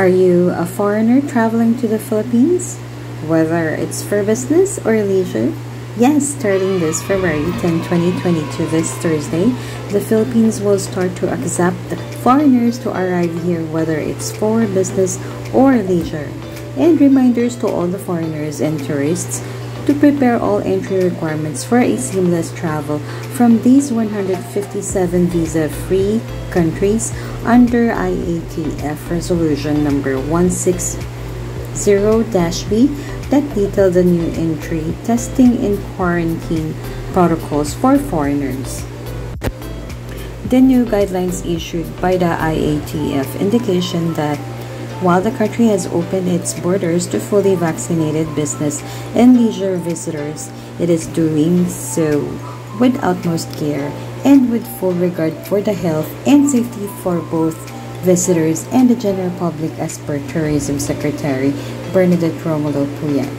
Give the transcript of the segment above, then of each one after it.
Are you a foreigner traveling to the Philippines? Whether it's for business or leisure? Yes, starting this February 10, 2022, this Thursday, the Philippines will start to accept foreigners to arrive here, whether it's for business or leisure. And reminders to all the foreigners and tourists to prepare all entry requirements for a seamless travel from these 157 visa-free countries under IATF Resolution Number 160-B that detail the new entry, testing, and quarantine protocols for foreigners. The new guidelines issued by the IATF indication that while the country has opened its borders to fully vaccinated business and leisure visitors, it is doing so with utmost care and with full regard for the health and safety for both visitors and the general public, as per Tourism Secretary Bernadette Romulo-Puyat.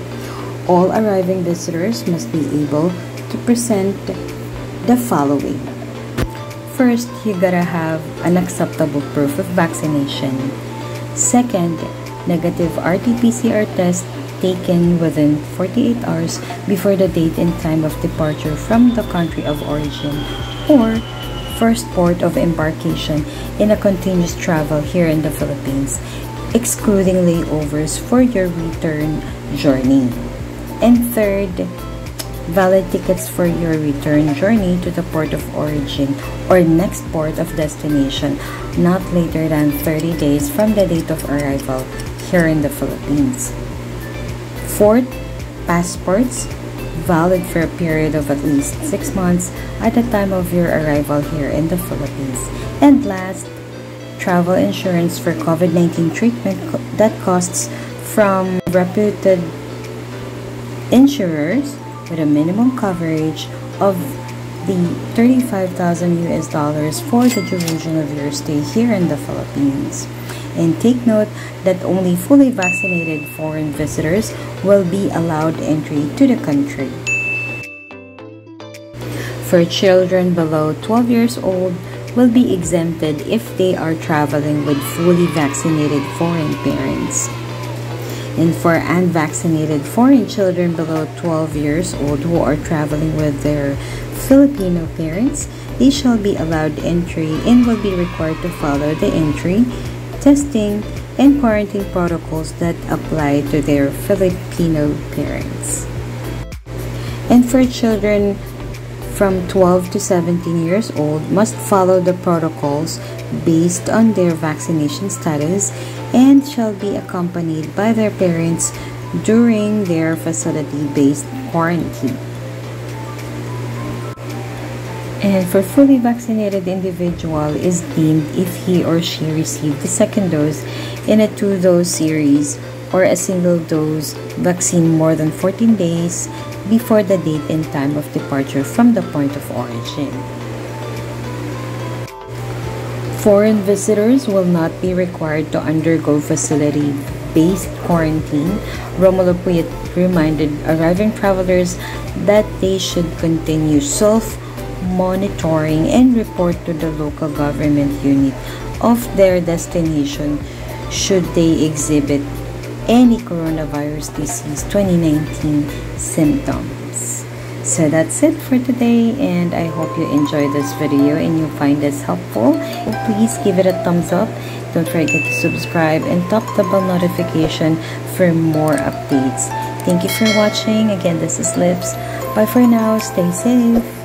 All arriving visitors must be able to present the following. First, you gotta have an acceptable proof of vaccination. Second, negative RT-PCR test taken within 48 hours before the date and time of departure from the country of origin or first port of embarkation in a continuous travel here in the Philippines, excluding layovers for your return journey. And third, valid tickets for your return journey to the port of origin or next port of destination, not later than 30 days from the date of arrival here in the Philippines. Fourth, passports valid for a period of at least 6 months at the time of your arrival here in the Philippines. And last, travel insurance for COVID-19 treatment that costs from reputed insurers with a minimum coverage of the $35,000 for the duration of your stay here in the Philippines. And take note that only fully vaccinated foreign visitors will be allowed entry to the country. For children below 12 years old, will be exempted if they are traveling with fully vaccinated foreign parents. And for unvaccinated foreign children below 12 years old who are traveling with their Filipino parents, they shall be allowed entry and will be required to follow the entry, testing, and quarantine protocols that apply to their Filipino parents. And for children from 12 to 17 years old must follow the protocols based on their vaccination status and shall be accompanied by their parents during their facility-based quarantine. And for fully vaccinated individual is deemed if he or she received the second dose in a 2-dose series or a single dose vaccine more than 14 days before the date and time of departure from the point of origin. Foreign visitors will not be required to undergo facility-based quarantine. Romulo-Puyat reminded arriving travelers that they should continue self-monitoring and report to the local government unit of their destination should they exhibit any coronavirus disease 2019 symptoms. So that's it for today, and I hope you enjoy this video and you find this helpful. Please give it a thumbs up. Don't forget to subscribe and tap the bell notification for more updates. Thank you for watching. Again, this is Lips. Bye for now. Stay safe.